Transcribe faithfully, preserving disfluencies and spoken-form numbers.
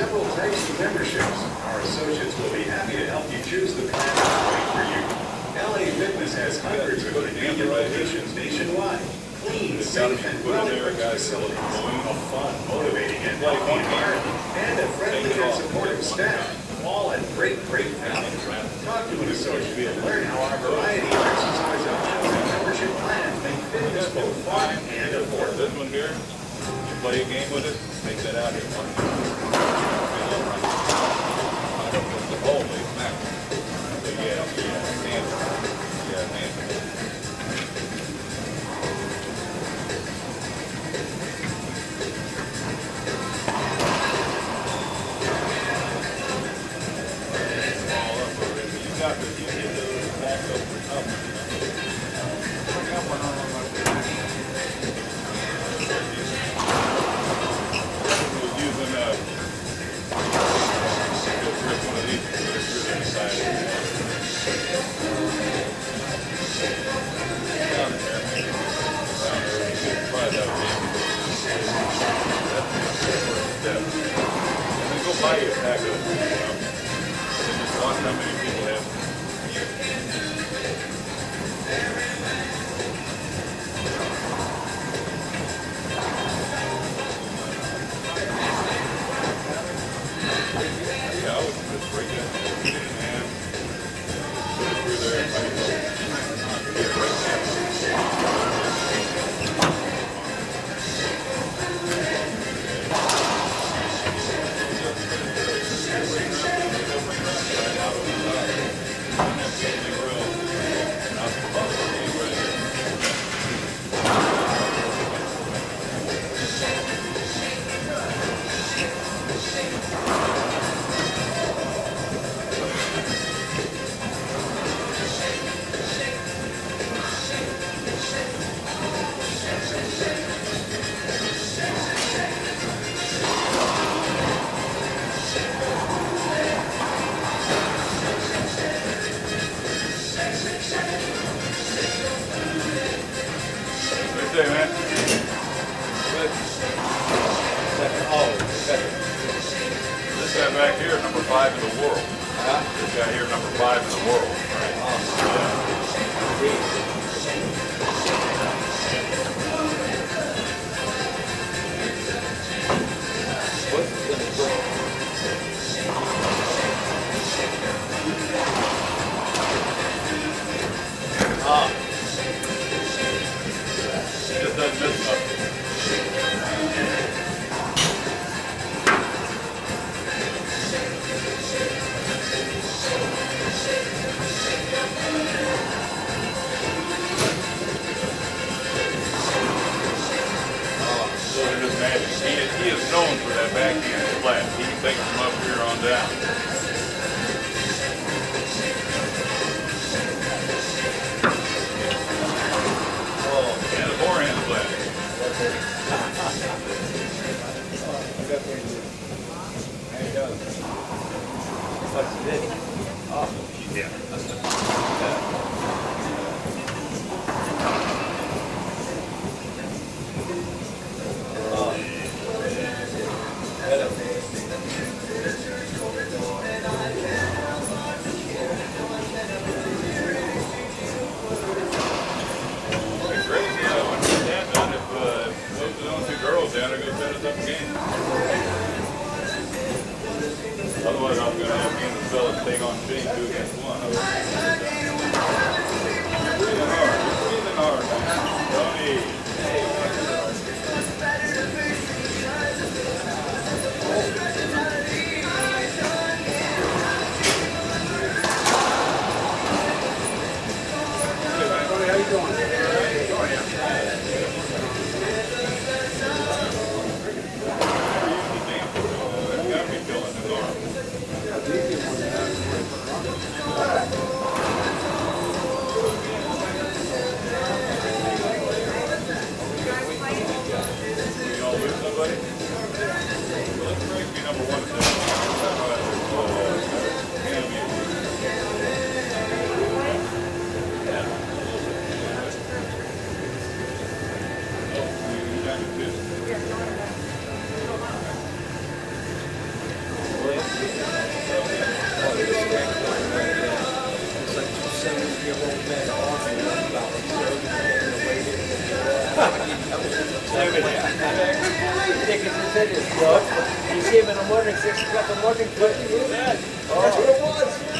several types of memberships. Our associates will be happy to help you choose the plan that's right for you. L A Fitness has hundreds of convenient locations nationwide. Clean, safe, and well-equipped facilities. A fun, motivating, and healthy environment. And a friendly and supportive staff. All at great, great value. Talk to an associate and learn how our variety of exercise options and membership plans make fitness both fun and affordable. This one here, you play a game with it, take that out here. I don't know the whole thing. Yeah, yeah, man. Yeah, man. Otherwise, I'm going to have to sell a thing on Jane two against one. seventy-year-old men on and on about the service and the way they can consider this drug. You see him in the morning, six o'clock in the morning, what do you do? That's what it was.